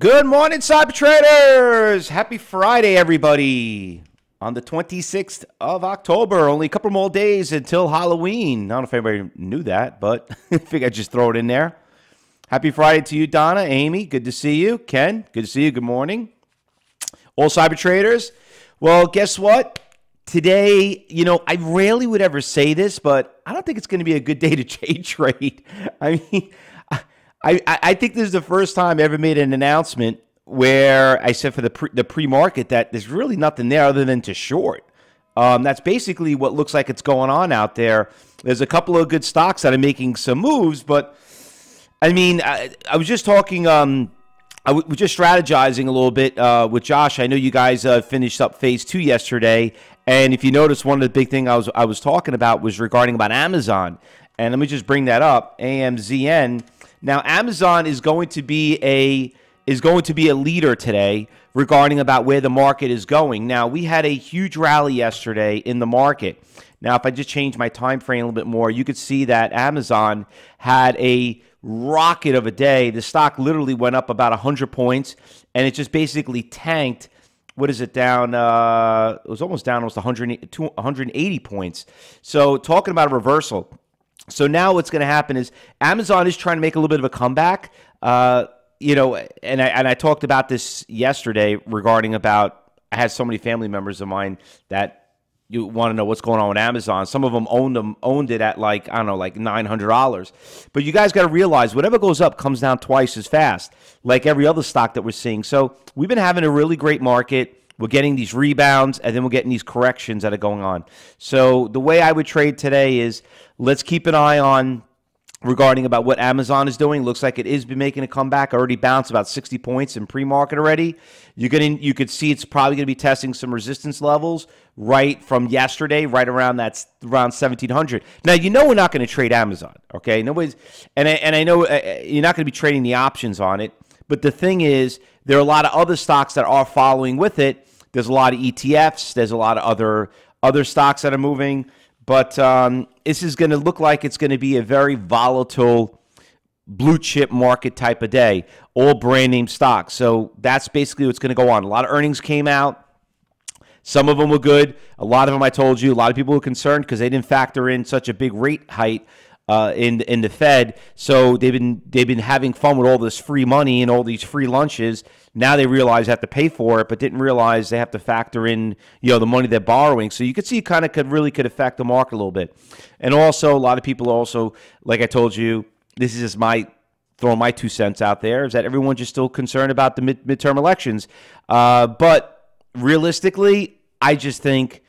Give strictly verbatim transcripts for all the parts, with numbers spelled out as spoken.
Good morning, Cyber Traders! Happy Friday, everybody! On the twenty-sixth of October, only a couple more days until Halloween. I don't know if anybody knew that, but I think I'd just throw it in there. Happy Friday to you, Donna, Amy. Good to see you. Ken, good to see you. Good morning. All Cyber Traders, well, guess what? Today, you know, I rarely would ever say this, but I don't think it's going to be a good day to trade. I mean... I, I think this is the first time I ever made an announcement where I said for the pre, the pre-market that there's really nothing there other than to short. Um, that's basically what looks like it's going on out there. There's a couple of good stocks that are making some moves, but I mean, I, I was just talking, um, I was just strategizing a little bit uh, with Josh. I know you guys uh, finished up phase two yesterday, and if you notice, one of the big things I was I was talking about was regarding about Amazon, and let me just bring that up, A M Z N. Now, Amazon is going to be a is going to be a leader today regarding about where the market is going. Now, we had a huge rally yesterday in the market. Now, if I just change my time frame a little bit more, you could see that Amazon had a rocket of a day. The stock literally went up about one hundred points, and it just basically tanked. What is it down? Uh, it was almost down almost one hundred eighty points. So, talking about a reversal. So now what's going to happen is Amazon is trying to make a little bit of a comeback, uh, you know, and I, and I talked about this yesterday regarding about, I had so many family members of mine that you want to know what's going on with Amazon. Some of them owned, them, owned it at like, I don't know, like nine hundred dollars. But you guys got to realize whatever goes up comes down twice as fast, like every other stock that we're seeing. So we've been having a really great market. We're getting these rebounds, and then we're getting these corrections that are going on. So the way I would trade today is let's keep an eye on regarding about what Amazon is doing. Looks like it is been making a comeback. Already bounced about sixty points in pre-market already. You're gonna, you could see it's probably going to be testing some resistance levels right from yesterday, right around that around seventeen hundred. Now, you know we're not going to trade Amazon, okay? Nobody's, and I, and I know uh, you're not going to be trading the options on it. But the thing is, there are a lot of other stocks that are following with it. There's a lot of E T Fs. There's a lot of other other stocks that are moving. But um, this is going to look like it's going to be a very volatile blue chip market type of day, all brand name stocks. So that's basically what's going to go on. A lot of earnings came out. Some of them were good. A lot of them, I told you, a lot of people were concerned because they didn't factor in such a big rate hike uh, in in the Fed. So they've been they've been having fun with all this free money and all these free lunches. Now they realize they have to pay for it, but didn't realize they have to factor in, you know, the money they're borrowing. So you could see it kind of could really could affect the market a little bit. And also, a lot of people also, like I told you, this is just my throwing my two cents out there, is that everyone's just still concerned about the mid midterm elections. Uh, but realistically, I just think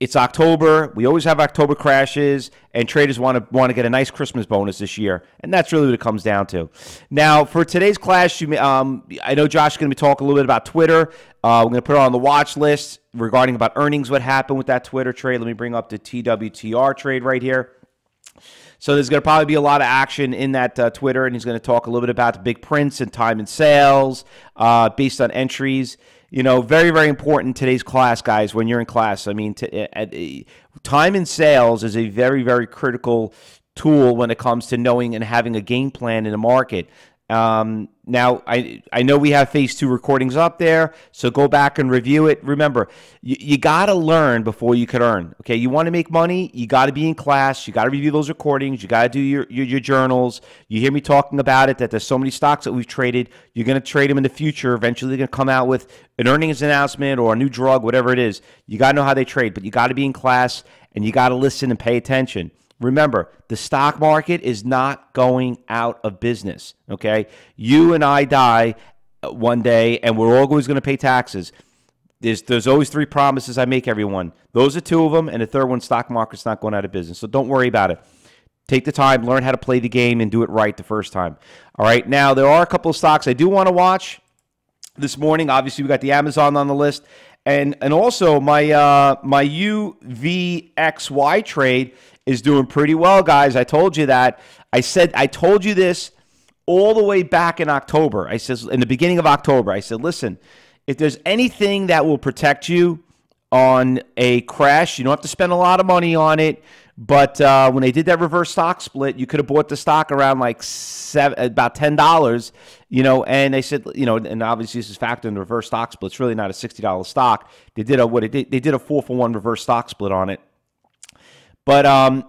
it's October. We always have October crashes, and traders want to want to get a nice Christmas bonus this year, and that's really what it comes down to. Now, for today's class, you may, um, I know Josh is going to be talking a little bit about Twitter. Uh, we're going to put it on the watch list regarding about earnings, what happened with that Twitter trade. Let me bring up the T W T R trade right here. So there's going to probably be a lot of action in that uh, Twitter, and he's going to talk a little bit about the big prints and time and sales uh, based on entries. You know, very, very important today's class, guys, when you're in class. I mean, to, at, uh, time in sales is a very, very critical tool when it comes to knowing and having a game plan in the market. Um, now, I, I know we have phase two recordings up there, so go back and review it. Remember, you, you got to learn before you could earn, okay? You want to make money, you got to be in class, you got to review those recordings, you got to do your, your, your journals. You hear me talking about it, that there's so many stocks that we've traded. You're going to trade them in the future. Eventually, they're going to come out with an earnings announcement or a new drug, whatever it is. You got to know how they trade, but you got to be in class, and you got to listen and pay attention. Remember, the stock market is not going out of business, okay? You and I die one day, and we're always going to pay taxes. There's, there's always three promises I make everyone. Those are two of them, and the third one, stock market's not going out of business. So don't worry about it. Take the time, learn how to play the game, and do it right the first time. All right, now there are a couple of stocks I do want to watch this morning. Obviously, we got the Amazon on the list. And, and also, my, uh, my U V X Y trade is doing pretty well, guys. I told you that. I said, I told you this all the way back in October. I said, in the beginning of October, I said, listen, if there's anything that will protect you on a crash, you don't have to spend a lot of money on it. But uh, when they did that reverse stock split, you could have bought the stock around like seven, about ten dollars. you know, and they said, you know, and obviously this is factored in the reverse stock split. It's really not a sixty dollar stock. They did a what it did, they did a four for one reverse stock split on it. But um,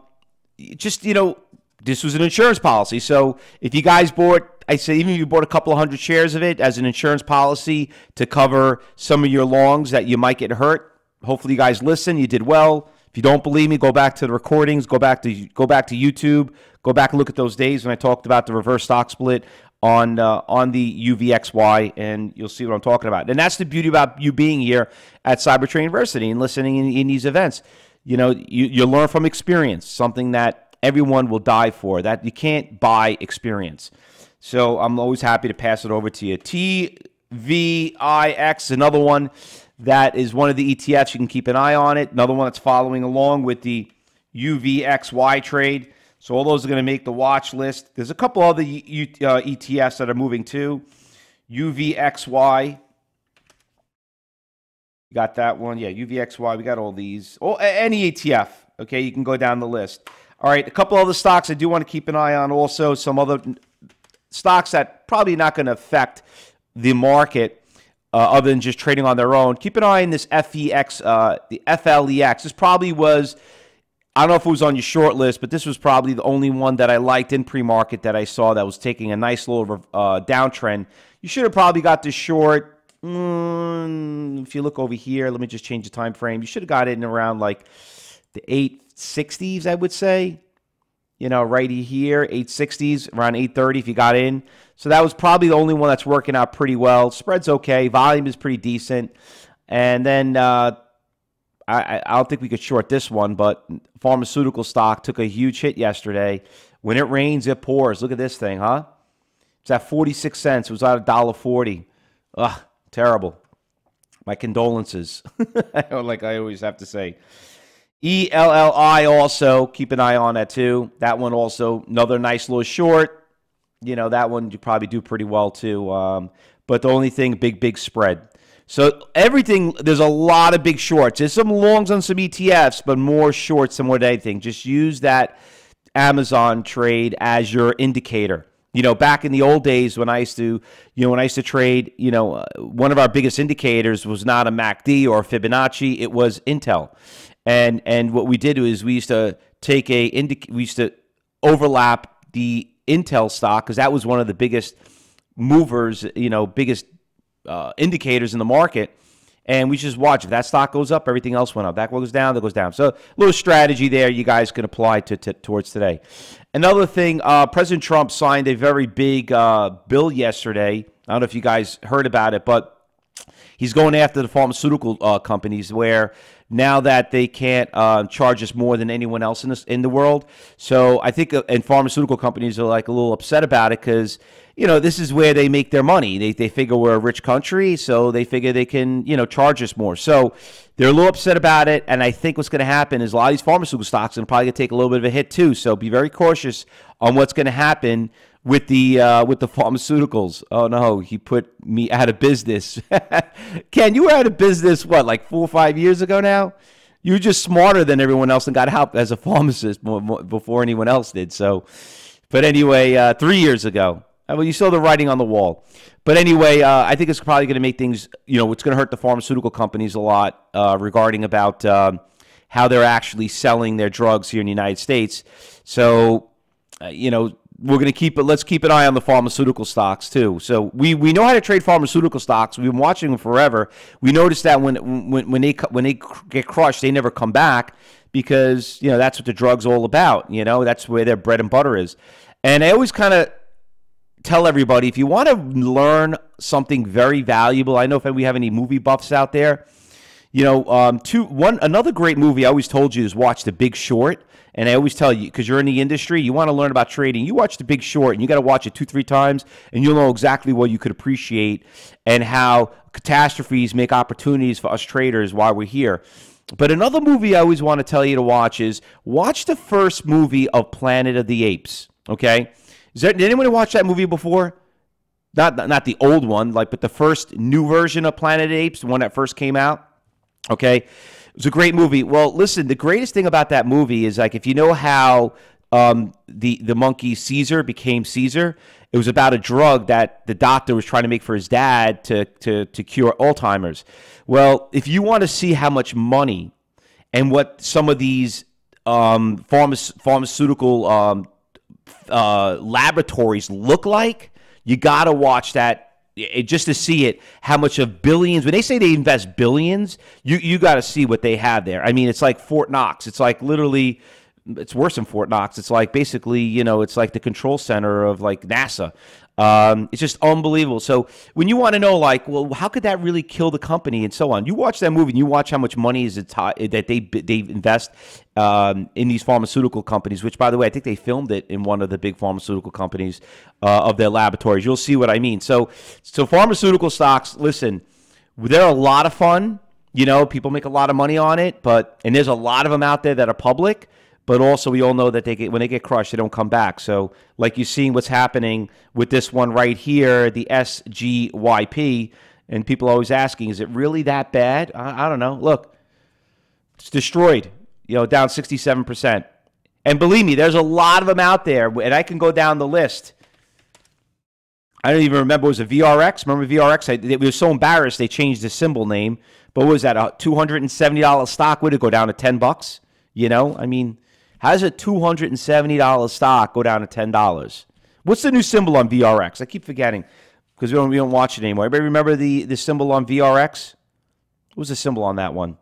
just, you know, this was an insurance policy. So if you guys bought, I say even if you bought a couple of hundred shares of it as an insurance policy to cover some of your longs that you might get hurt, hopefully you guys listen. You did well. If you don't believe me, go back to the recordings, go back to go back to YouTube, go back and look at those days when I talked about the reverse stock split on uh, on the U V X Y, and you'll see what I'm talking about. And that's the beauty about you being here at Cyber Trading University and listening in, in these events. You know, you, you learn from experience, something that everyone will die for. That you can't buy experience. So I'm always happy to pass it over to you. T V I X, another one that is one of the E T Fs. You can keep an eye on it. Another one that's following along with the U V X Y trade. So all those are going to make the watch list. There's a couple other E T Fs that are moving too. U V X Y. Got that one. Yeah, U V X Y. We got all these. Oh, any E T F. Okay, you can go down the list. All right, a couple other stocks I do want to keep an eye on also. Some other stocks that probably not going to affect the market uh, other than just trading on their own. Keep an eye on this F E X, uh, the F L E X. This probably was, I don't know if it was on your short list, but this was probably the only one that I liked in pre-market that I saw that was taking a nice little uh, downtrend. You should have probably got this short. Mm, if you look over here, let me just change the time frame. You should have got it in around like the eight sixties, I would say. You know, right here, eight sixties, around eight thirty if you got in. So that was probably the only one that's working out pretty well. Spread's okay. Volume is pretty decent. And then uh, I, I don't think we could short this one, but pharmaceutical stock took a huge hit yesterday. When it rains, it pours. Look at this thing, huh? It's at forty-six cents. It was at a dollar forty. Ugh, terrible. My condolences, like I always have to say. E L L I also, keep an eye on that too. That one also, another nice little short. You know, that one you probably do pretty well too. Um, but the only thing, big, big spread. So everything, there's a lot of big shorts. There's some longs on some E T Fs, but more shorts than what anything. Just use that Amazon trade as your indicator. You know, back in the old days when I used to, you know, when I used to trade, you know, uh, one of our biggest indicators was not a M A C D or a Fibonacci. It was Intel. And and what we did was we used to take a indic we used to overlap the Intel stock because that was one of the biggest movers, you know, biggest uh, indicators in the market. And we just watch if that stock goes up, everything else went up. That goes down, that goes down. So a little strategy there you guys can apply to, to towards today. Another thing, uh, President Trump signed a very big uh, bill yesterday. I don't know if you guys heard about it, but he's going after the pharmaceutical uh, companies where now that they can't uh, charge us more than anyone else in, this, in the world. So I think uh, and pharmaceutical companies are like a little upset about it because, you know, this is where they make their money. They, they figure we're a rich country, so they figure they can, you know, charge us more. So they're a little upset about it, and I think what's going to happen is a lot of these pharmaceutical stocks are probably going to take a little bit of a hit too. So be very cautious on what's going to happen with the uh, with the pharmaceuticals. Oh no, he put me out of business. Ken, you were out of business what, like four or five years ago now? You were just smarter than everyone else and got help as a pharmacist more, more, before anyone else did. So, but anyway, uh, three years ago. Well, you saw the writing on the wall. But anyway, uh, I think it's probably going to make things. You know, it's going to hurt the pharmaceutical companies a lot uh, regarding about um, how they're actually selling their drugs here in the United States. So, uh, you know. We're going to keep it. Let's keep an eye on the pharmaceutical stocks too. So we we know how to trade pharmaceutical stocks. We've been watching them forever. We noticed that when when when they when they get crushed, they never come back because you know that's what the drug's all about. You know that's where their bread and butter is. And I always kind of tell everybody if you want to learn something very valuable. I know if we have any movie buffs out there. You know, um, two, one, another great movie I always told you is watch The Big Short. And I always tell you, because you're in the industry, you want to learn about trading. You watch The Big Short, and you got to watch it two, three times, and you'll know exactly what you could appreciate and how catastrophes make opportunities for us traders while we're here. But another movie I always want to tell you to watch is watch the first movie of Planet of the Apes, okay? Is there, did anyone watch that movie before? Not, not the old one, like, but the first new version of Planet of the Apes, the one that first came out. Okay, it was a great movie. Well, listen, the greatest thing about that movie is like if you know how um, the, the monkey Caesar became Caesar. It was about a drug that the doctor was trying to make for his dad to, to, to cure Alzheimer's. Well, if you want to see how much money and what some of these um, pharma, pharmaceutical um, uh, laboratories look like, you got to watch that. It, just to see it, how much of billions, when they say they invest billions, you, you got to see what they have there. I mean, it's like Fort Knox. It's like literally, it's worse than Fort Knox. It's like basically, you know, it's like the control center of like NASA. Um, it's just unbelievable. So when you want to know like, well, how could that really kill the company and so on? You watch that movie and you watch how much money is it that they, they invest um, in these pharmaceutical companies, which by the way, I think they filmed it in one of the big pharmaceutical companies uh, of their laboratories. You'll see what I mean. So, so pharmaceutical stocks, listen, they're a lot of fun. You know, people make a lot of money on it, but, and there's a lot of them out there that are public. But also, we all know that they get, when they get crushed, they don't come back. So, like you're seeing what's happening with this one right here, the S G Y P, and people are always asking, is it really that bad? I, I don't know. Look, it's destroyed, you know, down sixty-seven percent. And believe me, there's a lot of them out there, and I can go down the list. I don't even remember. It was a V R X. Remember V R X? I, they, we were so embarrassed they changed the symbol name. But what was that, a two hundred seventy dollar stock? Would it go down to ten bucks? You know, I mean... how does a two hundred seventy dollar stock go down to ten dollars? What's the new symbol on V R X? I keep forgetting because we don't, we don't watch it anymore. Everybody remember the, the symbol on V R X? What was the symbol on that one?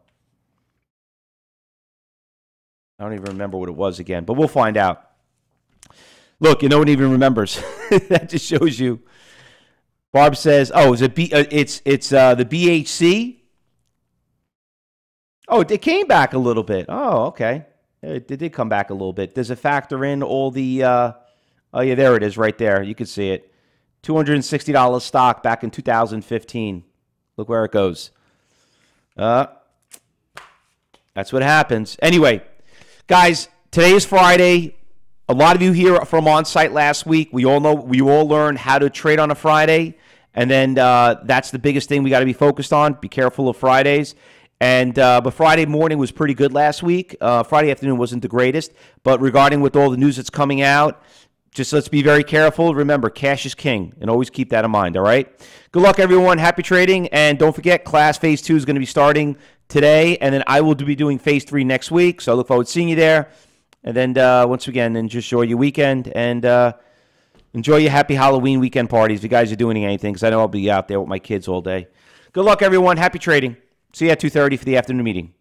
I don't even remember what it was again, but we'll find out. Look, no one even remembers. That just shows you. Barb says, oh, is it B, uh, it's, it's uh, the B H C? Oh, it came back a little bit. Oh, okay. It did come back a little bit. Does it factor in all the, uh, oh yeah, there it is right there. You can see it. two hundred sixty dollar stock back in two thousand fifteen. Look where it goes. Uh, that's what happens. Anyway, guys, today is Friday. A lot of you here from on-site last week. We all know, we all learned how to trade on a Friday. And then uh, that's the biggest thing we got to be focused on. Be careful of Fridays. And uh, but Friday morning was pretty good last week. Uh, Friday afternoon wasn't the greatest. But regarding with all the news that's coming out, just let's be very careful. Remember, cash is king, and always keep that in mind, all right? Good luck, everyone. Happy trading. And don't forget, class phase two is going to be starting today. And then I will be doing phase three next week. So I look forward to seeing you there. And then uh, once again, then just enjoy your weekend. And uh, enjoy your happy Halloween weekend parties if you guys are doing anything, because I know I'll be out there with my kids all day. Good luck, everyone. Happy trading. See you at two thirty for the afternoon meeting.